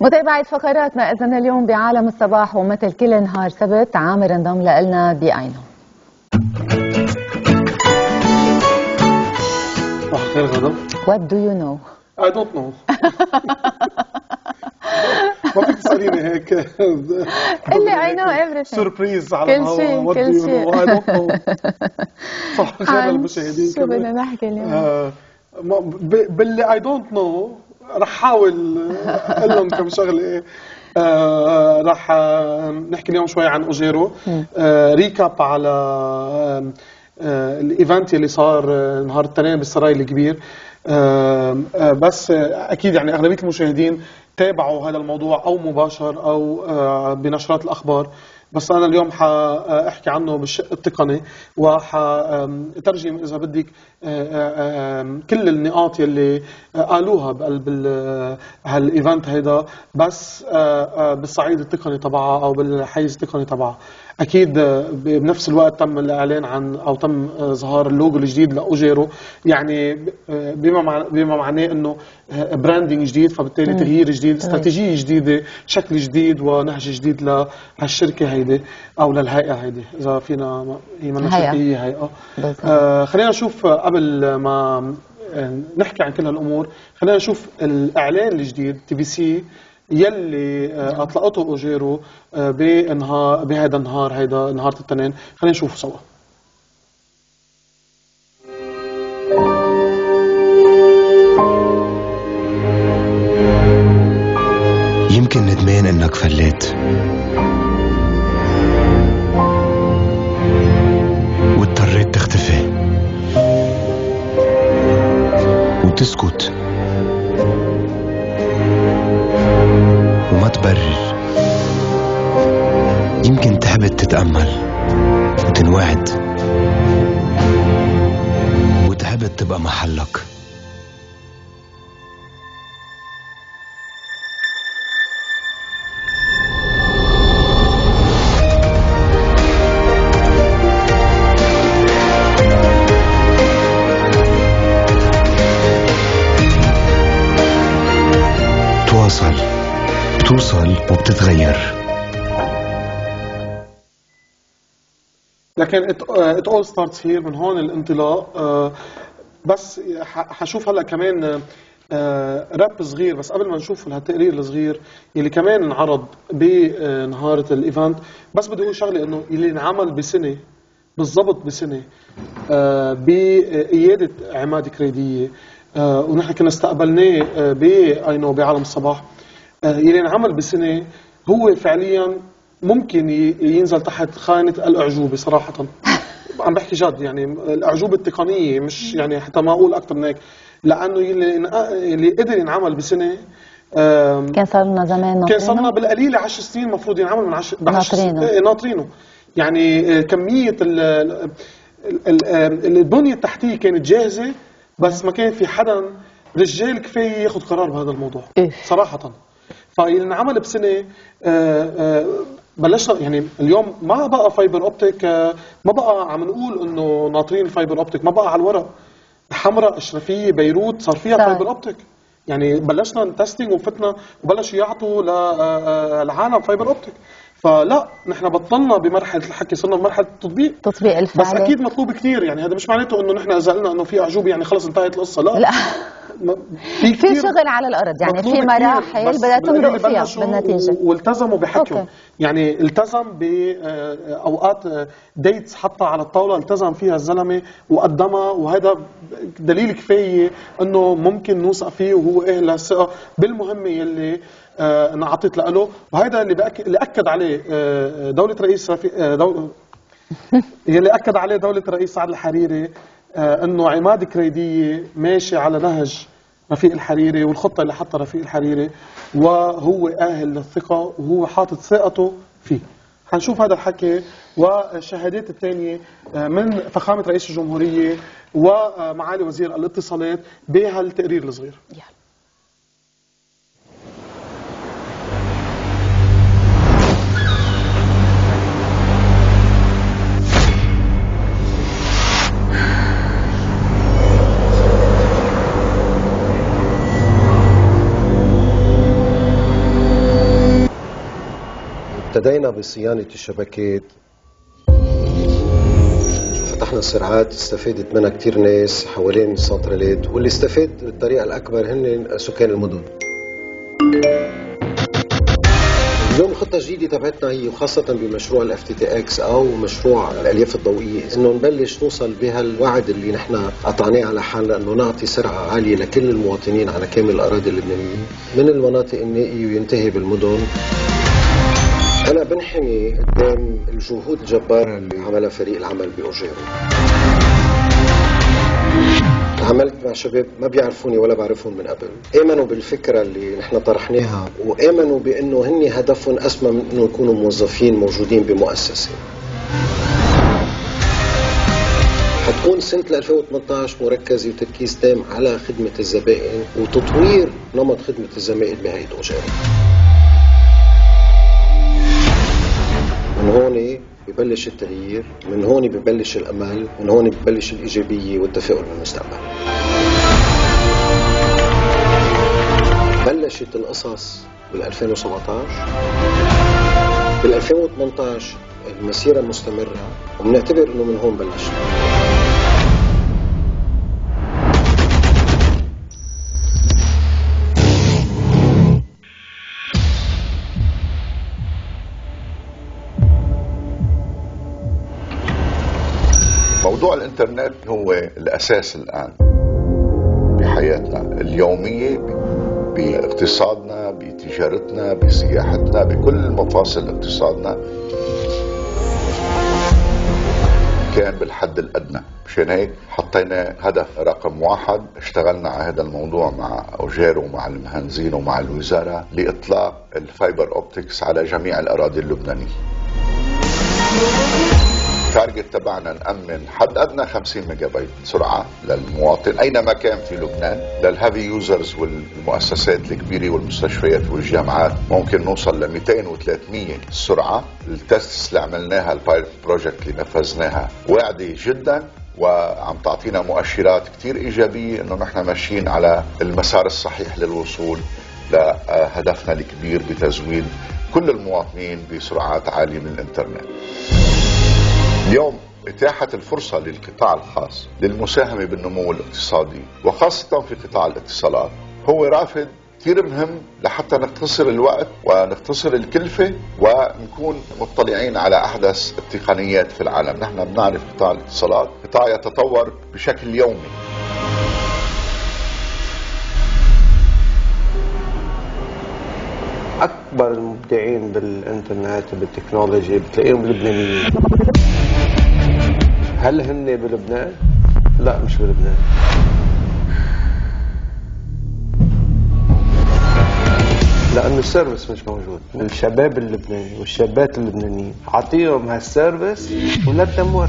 متابعة فقراتنا إذن اليوم بعالم الصباح، ومثل كل نهار سبت عامر انضم لنا بعينه. صباح الخير غدا. What do you know؟ I don't know. ما بدك تسأليني هيك. اللي I know everything. سربريز على الهواء. كل شيء. I don't know. صباح الخير للمشاهدين. شو بدنا نحكي اليوم؟ باللي I don't know رح حاول اقول لهم كم شغله. ايه رح نحكي اليوم شوي عن اوجيرو، ريكاب على الايفنت اللي صار نهار الاثنين بالسراي الكبير. بس اكيد يعني اغلبيه المشاهدين تابعوا هذا الموضوع او مباشر او بنشرات الاخبار، بس انا اليوم حاحكي عنه بالشق التقني وحترجم اذا بدك كل النقاط يلي قالوها بقلب هالايفنت هيدا، بس بالصعيد التقني تبعها او بالحيز التقني تبعها. اكيد بنفس الوقت تم الاعلان عن او تم اظهار اللوجو الجديد لاوجيرو، يعني بما معناه انه براندنج جديد، فبالتالي تغيير جديد، استراتيجيه جديده، شكل جديد ونهج جديد لهالشركه هيدي او للهيئه هيدي، اذا فينا هي ما شركه هيئه. خلينا نشوف قبل ما نحكي عن كل هالامور، خلينا نشوف الاعلان الجديد تي بي سي يلي اطلقته اوجيرو بهذا النهار هيدا نهار الاثنين. خلينا نشوفه سوا. يمكن ندمان انك فليت واضطريت تختفي وتسكت وما تبرر، يمكن تحبط تتأمل وتنوعد وتحبط تبقى محلك. بتوصل وبتتغير. لكن it all starts here، من هون الانطلاق. بس حشوف هلا كمان راب صغير، بس قبل ما نشوف هالتقرير الصغير يلي كمان انعرض بنهارة الايفنت، بس بدي اقول شغله انه يلي انعمل بسنه بالضبط، بسنه بقياده عماد كريديه، ونحن كنا استقبلناه باينو بعالم الصباح، يلي انعمل بسنه هو فعليا ممكن ينزل تحت خانه الاعجوبه صراحه. عم بحكي جد، يعني الاعجوبه التقنيه، مش يعني حتى ما اقول اكثر من هيك، لانه يلي قدر ينعمل بسنه كان صار لنا زمان، كان صار لنا بالقليله 10 سنين المفروض ينعمل، من 10 ناطرينه. يعني كميه البنيه التحتيه كانت جاهزه، بس ما كان في حدا رجال كفايه ياخذ قرار بهذا الموضوع صراحه. فاللي انعمل بسنه بلشنا، يعني اليوم ما بقى فايبر اوبتيك، ما بقى عم نقول انه ناطرين الفايبر اوبتيك، ما بقى على الورق. حمراء، اشرفيه، بيروت صار فيها فايبر اوبتيك، يعني بلشنا نتستنج وفتنا وبلشوا يعطوا للعالم فايبر اوبتيك. فلا نحن بطلنا بمرحله الحكي، صرنا بمرحله التطبيق، تطبيق الفعلي. بس اكيد مطلوب كثير، يعني هذا مش معناته انه نحن اذا قلنا انه في اعجوبه يعني خلص انتهت القصه، لا. في شغل على الارض، يعني في مراحل بدها تمرق فيها بالنتيجه، والتزموا بحكيهم، يعني التزم باوقات ديتس حتى على الطاوله التزم فيها الزلمه وقدمها، وهذا دليل كفايه انه ممكن نوثق فيه وهو اهل الثقه بالمهمه يلي انعطيت له، وهذا اللي اكد عليه دوله رئيس يلي اكد عليه دوله رئيس سعد الحريري، انه عماد كريديه ماشي على نهج رفيق الحريري والخطه اللي حطها رفيق الحريري، وهو اهل للثقه وهو حاطط ثقته فيه. حنشوف هذا الحكي والشهادات الثانيه من فخامه رئيس الجمهوريه ومعالي وزير الاتصالات بهالتقرير الصغير. بدينا بصيانة الشبكات، فتحنا السرعات استفادت منها كتير ناس حوالين السنترالات، واللي استفاد بالطريقة الأكبر هن سكان المدن. اليوم الخطة الجديدة تبعتنا هي وخاصة بمشروع ال FTTX أو مشروع الألياف الضوئية، إنه نبلش نوصل بهالوعد اللي نحن قطعناه على حالنا إنه نعطي سرعة عالية لكل المواطنين على كامل الأراضي اللبنانية من المناطق النائية وينتهي بالمدن. أنا بنحمي قدام الجهود الجبارة اللي عملها فريق العمل بأوجيرو. عملت مع شباب ما بيعرفوني ولا بعرفهم من قبل، آمنوا بالفكرة اللي نحن طرحناها وآمنوا بأنه هن هدفهم أسمى من أنه يكونوا موظفين موجودين بمؤسسة. حتكون سنة 2018 مركزة وتركيز تام على خدمة الزبائن وتطوير نمط خدمة الزبائن بهيئة أوجيرو. من هون ببلش التغيير، من هون ببلش الأمل، من هون ببلش الإيجابية والتفاؤل بالمستقبل. بلشت القصص بال2017، بال2018 المسيرة مستمرة وبنعتبر إنه من هون بلشنا. موضوع الانترنت هو الأساس الآن بحياتنا اليومية، باقتصادنا، بتجارتنا، بسياحتنا، بكل مفاصل اقتصادنا. كان بالحد الأدنى، مشان هيك حطينا هدف رقم 1، اشتغلنا على هذا الموضوع مع أوجيرو ومع المهندسين ومع الوزارة لإطلاق الفايبر أوبتكس على جميع الأراضي اللبنانية. التارجت تبعنا نأمن حد أدنى 50 ميجا بايت سرعة للمواطن أينما كان في لبنان. للهيفي يوزرز والمؤسسات الكبيرة والمستشفيات والجامعات ممكن نوصل ل 200 و 300 سرعة. التست اللي عملناها، البايلوت بروجكت اللي نفذناها، واعدة جدا وعم تعطينا مؤشرات كتير إيجابية إنه نحن ماشيين على المسار الصحيح للوصول لهدفنا الكبير بتزويد كل المواطنين بسرعات عالية من الإنترنت. اليوم اتاحت الفرصة للقطاع الخاص للمساهمة بالنمو الاقتصادي وخاصة في قطاع الاتصالات. هو رافد كثير مهم لحتى نختصر الوقت ونختصر الكلفة ونكون مطلعين على أحدث التقنيات في العالم. نحن بنعرف قطاع الاتصالات قطاع يتطور بشكل يومي. أكبر المبدعين بالإنترنت وبالتكنولوجيا بتلاقيهم لبنانيين. هل هن بلبنان؟ لا، مش بلبنان. لأنه السيرفس مش موجود. الشباب اللبناني والشابات اللبنانيين عطيهم هالسيرفس ولا تدمر.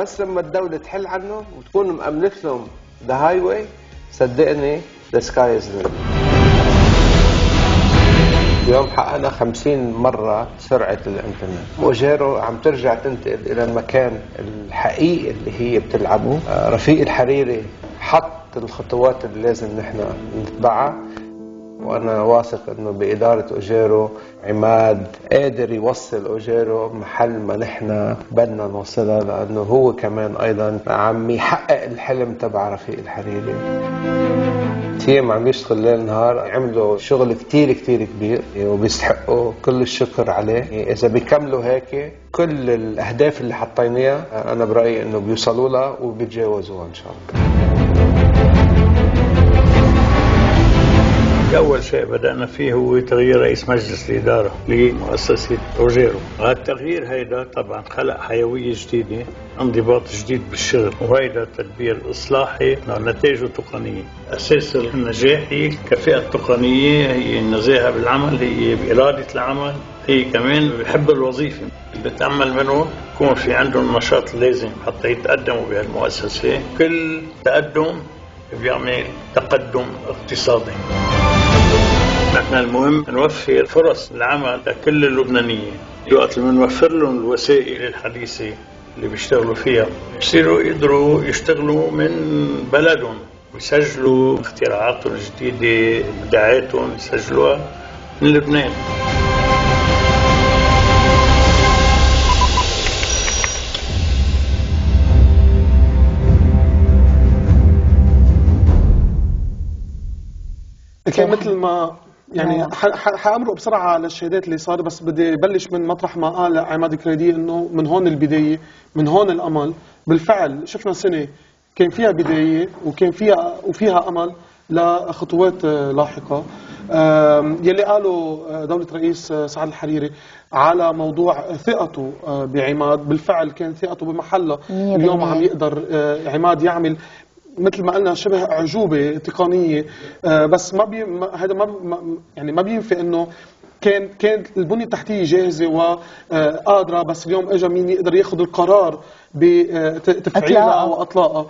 بس لما الدولة تحل عنهم وتكون مأملت لهم ذا هاي واي، صدقني ذا سكاي از ذا ليميت. اليوم حققنا 50 مرة سرعة الانترنت. أوجيرو عم ترجع تنتقل إلى المكان الحقيقي اللي هي بتلعبه. رفيق الحريري حط الخطوات اللي لازم نحن نتبعها، وأنا واثق إنه بإدارة أوجيرو عماد قادر يوصل أوجيرو محل ما نحن بدنا نوصلها، لأنه هو كمان أيضا عم يحقق الحلم تبع رفيق الحريري. تيم عم يشتغل ليل نهار، عملوا شغل كتير كتير كبير وبيستحقوا كل الشكر عليه. إذا بيكملوا هيك كل الأهداف اللي حطيناها أنا برأيي إنه بيوصلوا لها وبيتجاوزوها إن شاء الله. أول شيء بدأنا فيه هو تغيير رئيس مجلس الإدارة لمؤسسة أوجيرو. هالتغيير هيدا طبعا خلق حيوية جديدة، انضباط جديد بالشغل، وهيدا التدبير الإصلاحي نتائجه تقنية. أساس النجاح هي الكفاءة التقنية، هي النزاهة بالعمل، هي بإرادة العمل، هي كمان بحب الوظيفة. اللي بتعمل منهم يكون في عندهم النشاط اللازم حتى يتقدموا بهالمؤسسة. كل تقدم بيعمل تقدم اقتصادي. نحن المهم نوفر فرص العمل لكل اللبنانيين. الوقت اللي بنوفر لهم الوسائل الحديثة اللي بيشتغلوا فيها بصيروا يقدروا يشتغلوا من بلدهم ويسجلوا اختراعاتهم الجديدة، ابداعاتهم يسجلوها من لبنان. اوكي، مثل ما يعني حامرق بسرعه على الشهادات اللي صار، بس بدي بلش من مطرح ما قال عماد كريدي انه من هون البدايه، من هون الامل. بالفعل شفنا سنه كان فيها بدايه وكان فيها وفيها امل لخطوات لاحقه. يلي قالوا دوله رئيس سعد الحريري على موضوع ثقته بعماد، بالفعل كان ثقته بمحله. اليوم عم يقدر عماد يعمل مثل ما قلنا شبه اعجوبه تقنيه، بس ما بي هذا ما يعني ما بينفي انه كانت البنيه التحتيه جاهزه وقادره، بس اليوم اجى مين يقدر ياخذ القرار بتفعيلها او اطلاقها.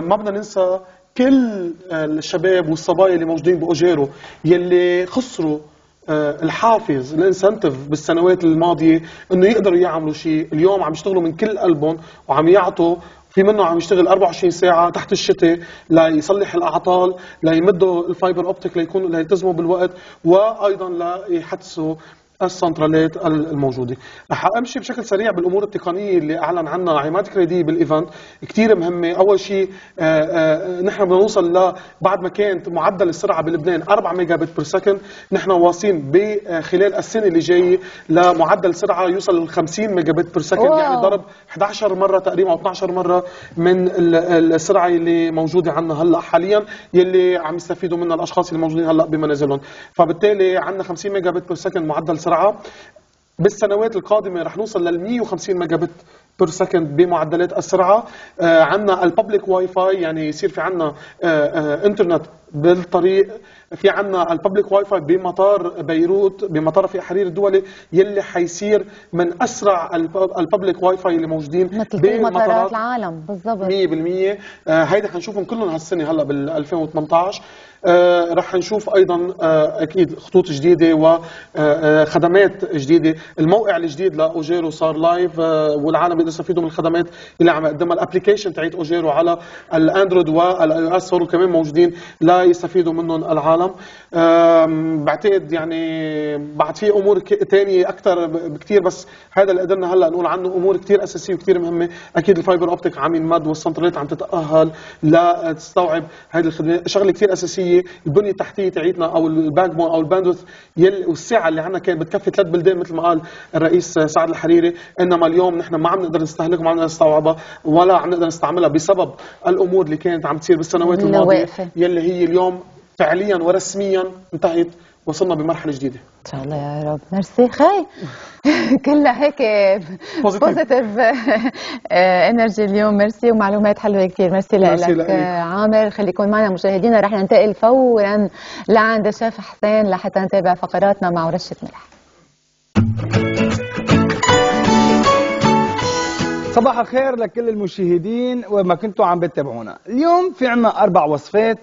ما بدنا ننسى كل الشباب والصبايا اللي موجودين باوجيرو يلي خسروا الحافز الانسنتيف بالسنوات الماضيه انه يقدروا يعملوا شيء. اليوم عم يشتغلوا من كل قلبهم وعم يعطوا، في منه عم يشتغل 24 ساعة تحت الشتاء ليصلح الأعطال، ليمدوا الفايبر أوبتيك، ليكونوا ليلتزموا بالوقت، وأيضا ليحدثوا السنترالات الموجودة. رح أمشي بشكل سريع بالأمور التقنية اللي أعلن عنها عماد كريدي بالإيفنت، كتير مهمة. أول شيء نحن بدنا نوصل بعد ما كانت معدل السرعة بلبنان 4 ميجا بت بير سكند، نحن واصلين بخلال السنة اللي جاية لمعدل سرعة يوصل ل 50 ميجا بت بير سكند، يعني ضرب 11 مرة تقريبا أو 12 مرة من السرعة اللي موجودة عندنا هلا حاليا، يلي عم يستفيدوا منها الأشخاص اللي موجودين هلا بمنازلهم. فبالتالي عندنا 50 ميجا بت بير سكند معدل سرعة. بالسنوات القادمة رح نوصل لل 150 ميجا بت بير سكند بمعدلات السرعة. عندنا الببليك واي فاي، يعني يصير في عندنا انترنت بالطريق. في عندنا الببليك واي فاي بمطار بيروت، بمطار رفيق حريري الدولي، يلي حيصير من اسرع الببليك واي فاي اللي موجودين مثل كل مطارات العالم بالضبط 100%. هيدا حنشوفهم كلهم هالسنه هلا بال 2018. رح نشوف ايضا اكيد خطوط جديده وخدمات جديده. الموقع الجديد لاوجيرو صار لايف، والعالم بيقدروا يستفيدوا من الخدمات اللي عم يقدمها. الابلكيشن تاعت اوجيرو على الاندرويد والاي او اس صاروا كمان موجودين لا يستفيدوا منهم العالم. بعتقد يعني بعد في امور ثانيه اكثر بكثير، بس هذا اللي قدرنا هلا نقول عنه. امور كثير اساسيه وكثير مهمه. اكيد الفايبر اوبتيك عم ينمد والسنترالات عم تتاهل لتستوعب هذه الخدمات. شغله كثير اساسيه البنيه التحتيه تاعتنا او الباك بون او الباندوث والسعه اللي عندنا كانت بتكفي 3 بلدان مثل ما قال الرئيس سعد الحريري، انما اليوم نحن ما عم نقدر نستهلكها، ما عم نقدر نستوعبها، ولا عم نقدر نستعملها بسبب الامور اللي كانت عم تصير بالسنوات الماضيه، يلي هي اليوم فعليا ورسميا انتهت. وصلنا بمرحله جديده ان شاء الله يا رب. ميرسي خي كلها هيك بوزيتيف انرجي اليوم. ميرسي ومعلومات حلوه كثير. ميرسي لك عامر. خليكم معنا مشاهدينا، رح ننتقل فورا لعند الشيف حسين لحتى نتابع فقراتنا مع رشه ملح. صباح الخير لكل المشاهدين وما كنتوا عم بتتابعونا. اليوم في عنا 4 وصفات،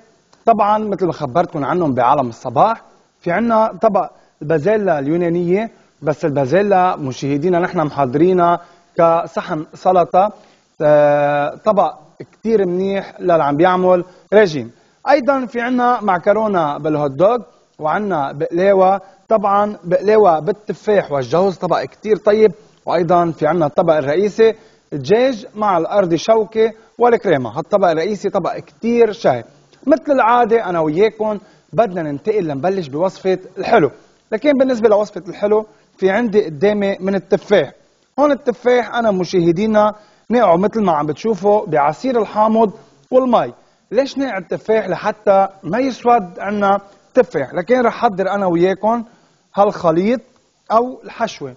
طبعا مثل ما خبرتكم عنهم بعالم الصباح. في عنا طبق البازيلا اليونانيه، بس البازيلا مشاهدينا نحن محضرينها كصحن سلطه، طبق كثير منيح للي عم بيعمل ريجيم. ايضا في عنا معكرونه بالهوت دوغ، وعنا بقلاوه، طبعا بقلاوه بالتفاح والجوز، طبق كثير طيب. وايضا في عنا الطبق الرئيسي الدجاج مع الارضي شوكه والكريمه، هالطبق الرئيسي طبق كثير شهي. مثل العادة أنا وياكم بدنا ننتقل لنبلش بوصفة الحلو، لكن بالنسبة لوصفة الحلو في عندي قدامي من التفاح. هون التفاح أنا مشاهدينا نقعه مثل ما عم بتشوفوا بعصير الحامض والمي. ليش نقع التفاح لحتى ما يسود عنا تفاح؟ لكن رح حضر أنا وياكم هالخليط أو الحشوة.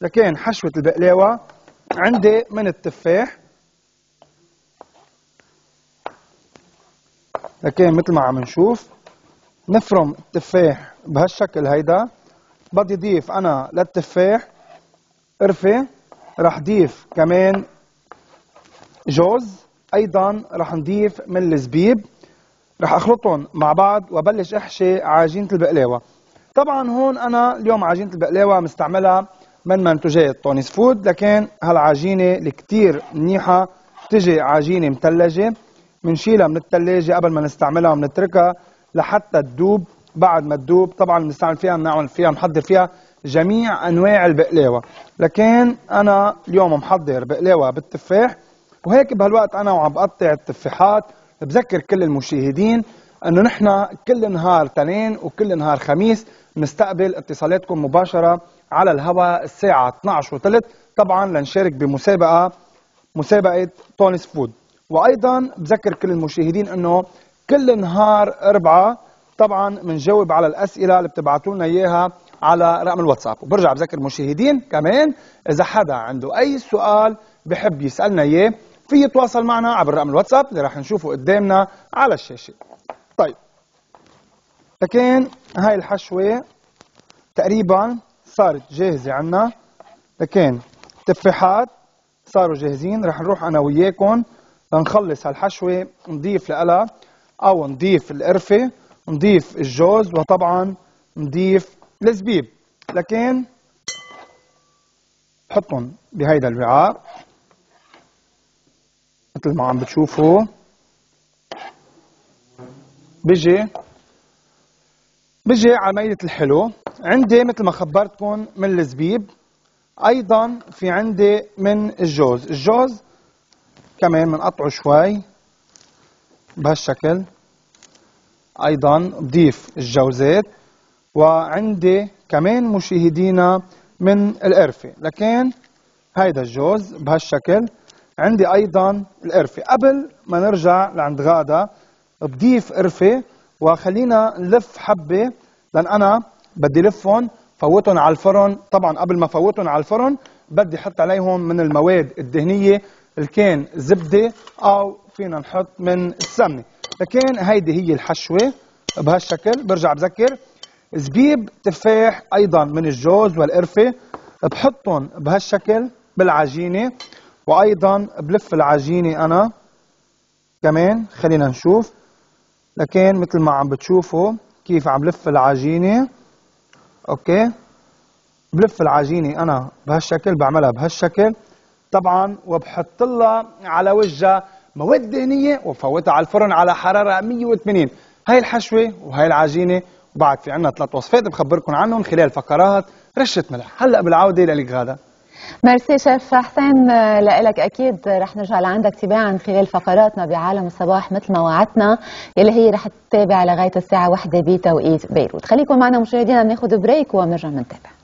لكن حشوة البقلاوة عندي من التفاح، لكن مثل ما عم نشوف نفرم التفاح بهالشكل هيدا. بدي ضيف انا للتفاح قرفه، رح ضيف كمان جوز، ايضا رح نضيف من الزبيب، رح اخلطهم مع بعض وبلش احشي عجينه البقلاوه. طبعا هون انا اليوم عجينه البقلاوه مستعملها من منتجات تونس فود، لكن هالعجينه اللي كتير منيحه بتجي عجينه مثلجه، منشيلها من الثلاجة قبل ما نستعملها ومنتركها لحتى تذوب بعد ما تذوب طبعا بنستعمل فيها، بنعمل فيها، بنحضر فيها جميع انواع البقلاوه، لكن انا اليوم محضر بقلاوه بالتفاح. وهيك بهالوقت انا وعم بقطع التفاحات بذكر كل المشاهدين انه نحن كل نهار تنين وكل نهار خميس نستقبل اتصالاتكم مباشره على الهواء الساعه 12:30 طبعا لنشارك بمسابقه تونس فود. وايضا بذكر كل المشاهدين انه كل نهار اربعاء طبعا بنجاوب على الاسئله اللي بتبعتوا لنا اياها على رقم الواتساب. وبرجع بذكر المشاهدين كمان اذا حدا عنده اي سؤال بحب يسالنا اياه في يتواصل معنا عبر رقم الواتساب اللي راح نشوفه قدامنا على الشاشه. طيب، لكن هاي الحشوه تقريبا صارت جاهزه عنا، لكن التفاحات صاروا جاهزين. راح نروح انا وياكم لنخلص هالحشوه، نضيف لها او نضيف القرفه، نضيف الجوز، وطبعا نضيف الزبيب، لكن نحطهم بهيدا الوعاء مثل ما عم بتشوفوا. بيجي على ميدة الحلو. عندي مثل ما خبرتكم من الزبيب، ايضا في عندي من الجوز. الجوز كمان بنقطعه شوي بهالشكل، ايضا بضيف الجوزات، وعندي كمان مشاهدينا من القرفه، لكن هيدا الجوز بهالشكل. عندي ايضا القرفه. قبل ما نرجع لعند غاده بضيف قرفه، وخلينا نلف حبه لان انا بدي لفهم فوتهم على الفرن. طبعا قبل ما فوتهم على الفرن بدي احط عليهم من المواد الدهنيه اللي كان زبده او فينا نحط من السمنه. لكن هيدي هي الحشوه بهالشكل. برجع بذكر زبيب، تفاح، ايضا من الجوز والقرفه، بحطهم بهالشكل بالعجينه، وايضا بلف العجينه انا كمان. خلينا نشوف، لكن مثل ما عم بتشوفوا كيف عم بلف العجينه. اوكي، بلف العجينه انا بهالشكل، بعملها بهالشكل طبعا، وبحط لها على وجهها مواد دهنيه وبفوتها على الفرن على حراره 180. هاي الحشوه وهي العجينه، وبعد في عنا 3 وصفات بخبركم عنهم خلال فقرات رشة ملح. هلا بالعوده لك غاده. ميرسي شيف حسين لك. اكيد رح نرجع لعندك تباعا خلال فقراتنا بعالم الصباح مثل ما وعدتنا، يلي هي رح تتابع لغايه الساعه 1 بتوقيت بيروت. خليكم معنا مشاهدينا، بناخذ بريك وبنرجع بنتابع.